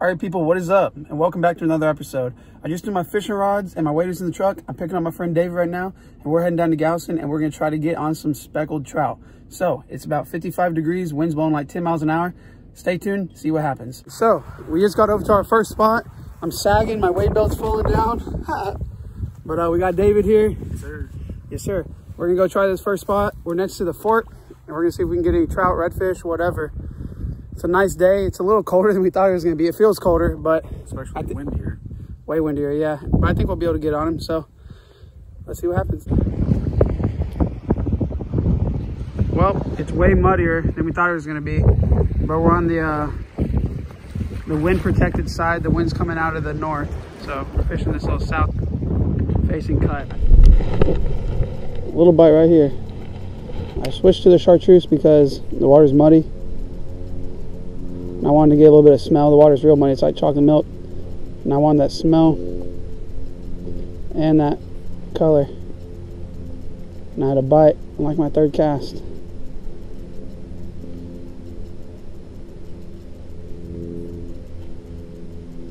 All right, people, what is up? And welcome back to another episode. I just threw my fishing rods and my waders in the truck. I'm picking up my friend David right now, and we're heading down to Galveston, and we're going to try to get on some speckled trout. So it's about 55 degrees, wind's blowing like 10 miles an hour. Stay tuned, see what happens. So we just got over to our first spot. I'm sagging, my weight belt's falling down. But we got David here. Yes, sir. Yes, sir. We're going to go try this first spot. We're next to the fort, and we're going to see if we can get any trout, redfish, whatever. It's a nice day. It's a little colder than we thought it was going to be. It feels colder, but especially windier. Way windier, yeah. But I think we'll be able to get on him, so let's see what happens. Well, it's way muddier than we thought it was going to be, but we're on the wind protected side. The wind's coming out of the north, so we're fishing this little south facing cut. Little bite right here. I switched to the chartreuse because the water's muddy. I wanted to get a little bit of smell. The water's real muddy. It's like chocolate milk. And I wanted that smell and that color. And I had a bite. I'm like my third cast.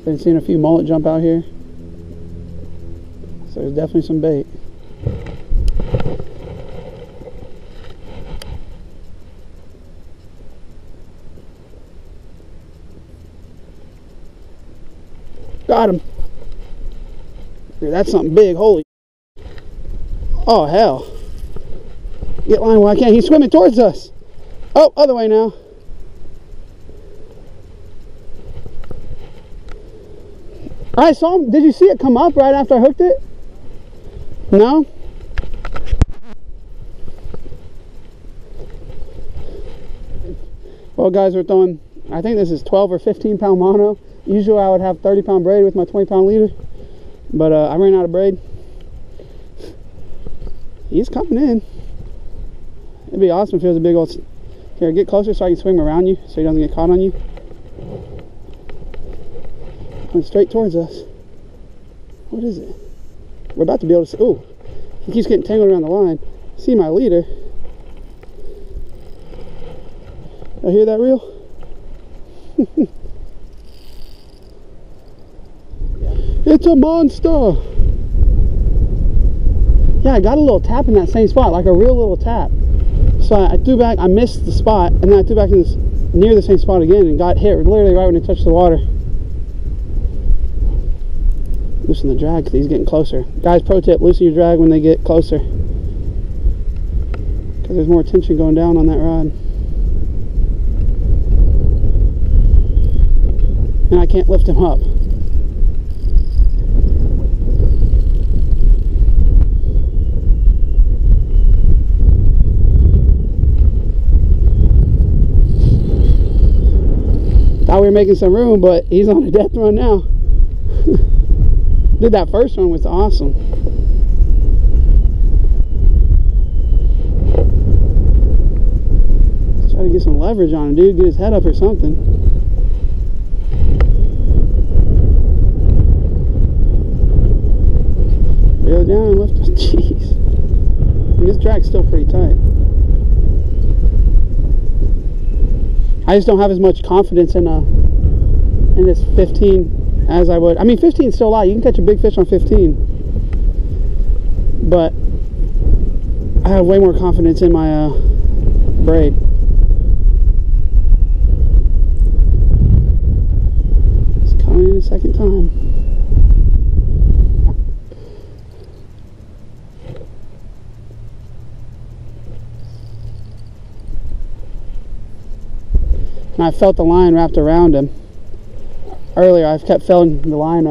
Been seeing a few mullet jump out here. So there's definitely some bait. Got him. Dude, that's something big. Holy. Oh, hell. Get line while I can. He's swimming towards us. Oh, other way now. I saw him. Did you see it come up right after I hooked it? No? Well, guys, we're throwing, I think this is 12 or 15 pound mono. Usually I would have 30 pound braid with my 20 pound leader, but I ran out of braid. He's coming in. It'd be awesome if it was a big old... Here, get closer so I can swing him around you so he doesn't get caught on you. Coming straight towards us. What is it? We're about to be able to see... Ooh, he keeps getting tangled around the line. See my leader. I hear that reel? It's a monster. Yeah, I got a little tap in that same spot, like a real little tap. So I threw back, I missed the spot, and then I threw back in this, near the same spot again and got hit literally right when it touched the water. Loosen the drag because he's getting closer. Guys, pro tip, loosen your drag when they get closer, because there's more tension going down on that rod. And I can't lift him up. Thought we were making some room, but he's on a death run now. Did that first one was awesome. Let's try to get some leverage on him, dude. Get his head up or something. Reel down and lift. Jeez. I mean, this drag's still pretty tight. I just don't have as much confidence in this 15 as I would. I mean, 15 is still a lot. You can catch a big fish on 15, but I have way more confidence in my braid. It's coming in a second time. And I felt the line wrapped around him. Earlier, I've kept feeling the line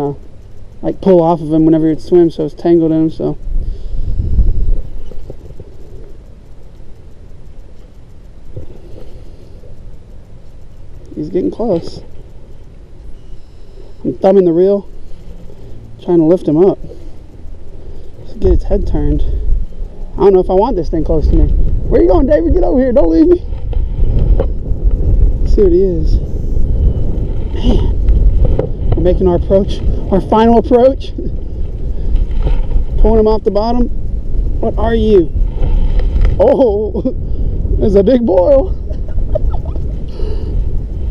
like pull off of him whenever he would swim, so it's tangled in him. So he's getting close. I'm thumbing the reel, trying to lift him up. Just get its head turned. I don't know if I want this thing close to me. Where you going, David? Get over here! Don't leave me. See what he is. Man, we're making our approach, our final approach. Pulling him off the bottom. What are you? Oh, there's a big boil.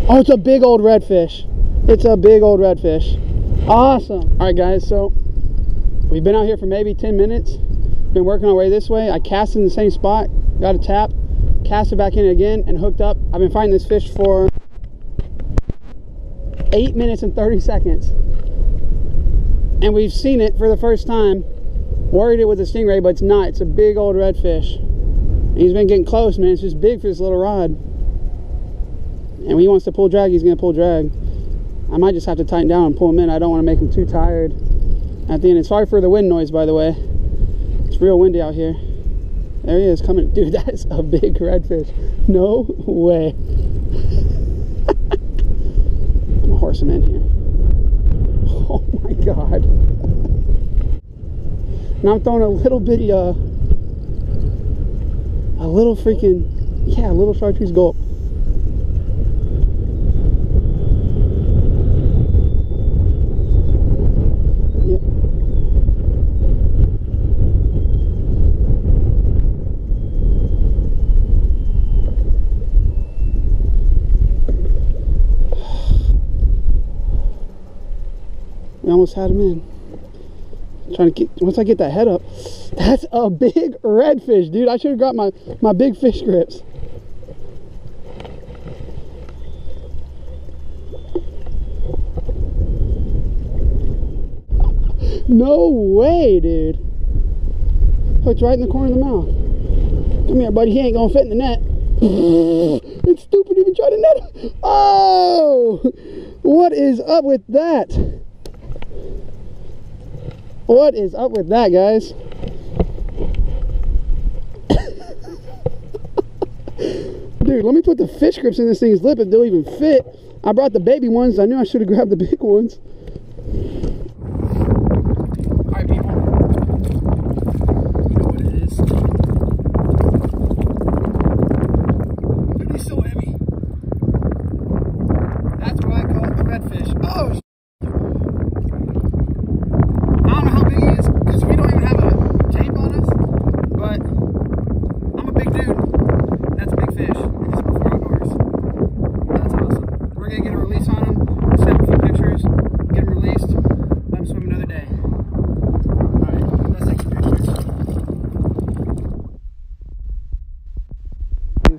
Oh, it's a big old redfish. It's a big old redfish. Awesome. All right, guys, so we've been out here for maybe 10 minutes. Been working our way this way. I cast in the same spot, got a tap, cast it back in again, and hooked up. I've been fighting this fish for 8 minutes and 30 seconds. And we've seen it for the first time. Worried it with a stingray, but it's not. It's a big old redfish. And he's been getting close, man. It's just big for this little rod. And when he wants to pull drag, he's going to pull drag. I might just have to tighten down and pull him in. I don't want to make him too tired at the end. It's sorry for the wind noise, by the way. It's real windy out here. There he is coming. Dude, that is a big redfish. No way. I'm going to horse him in here. Oh, my God. And I'm throwing a little bitty, a little freaking, yeah, a little chartreuse gulp. We almost had him in. I'm trying to get, once I get that head up, that's a big redfish, dude. I should have got my big fish grips. No way, dude. Hooked right in the corner of the mouth. Come here, buddy. He ain't gonna fit in the net. It's stupid even trying to net him. Oh, what is up with that? What is up with that, guys? Dude, let me put the fish grips in this thing's lip if they'll even fit. I brought the baby ones. I knew I should have grabbed the big ones. All right, people. You know what it is. Dude, he's so heavy. That's what I call the redfish. Oh, shit.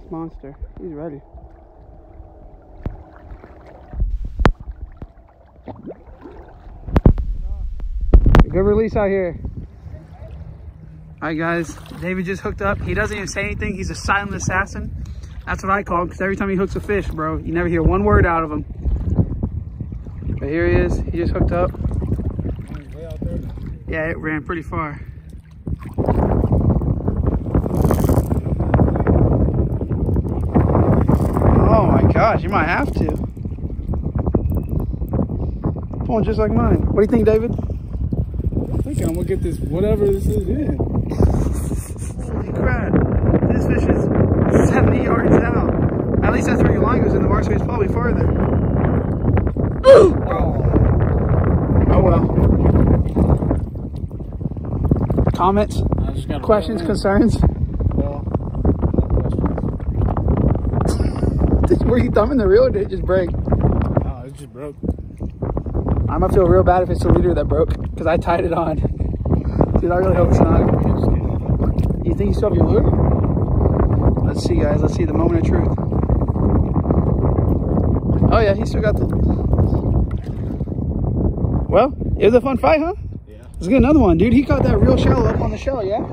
Monster. He's ready. A good release out here. Alright, guys. David just hooked up. He doesn't even say anything. He's a silent assassin. That's what I call him, because every time he hooks a fish, bro, you never hear one word out of him. But here he is. He just hooked up. Yeah, it ran pretty far. Gosh, you might have to. Pulling just like mine. What do you think, David? I think I'm gonna get this, whatever this is, in. Holy crap. This fish is 70 yards out. At least that's where your line goes in. The marksman is probably farther. Ooh! Oh. Oh well. Comments? Questions? Concerns? Were you thumbing the reel or did it just break? No, it just broke. I'm gonna feel real bad if it's the leader that broke, because I tied it on. Dude, I really hope it's not. You think you still have your lure? Let's see, guys. Let's see the moment of truth. Oh, yeah, he still got the... Well, it was a fun fight, huh? Yeah. Let's get another one, dude. He caught that real shallow up on the shell, yeah?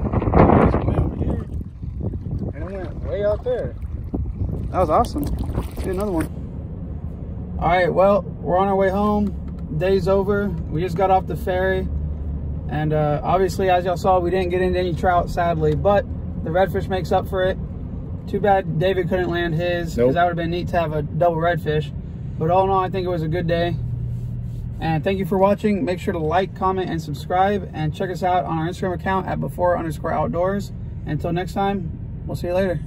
It's way over here. And it went way out there. That was awesome. Let's get another one. All right, well, we're on our way home. Day's over. We just got off the ferry. And obviously, as y'all saw, we didn't get into any trout, sadly. But the redfish makes up for it. Too bad David couldn't land his. Nope. Because that would have been neat to have a double redfish. But all in all, I think it was a good day. And thank you for watching. Make sure to like, comment, and subscribe. And check us out on our Instagram account at Before_Outdoors. Until next time, we'll see you later.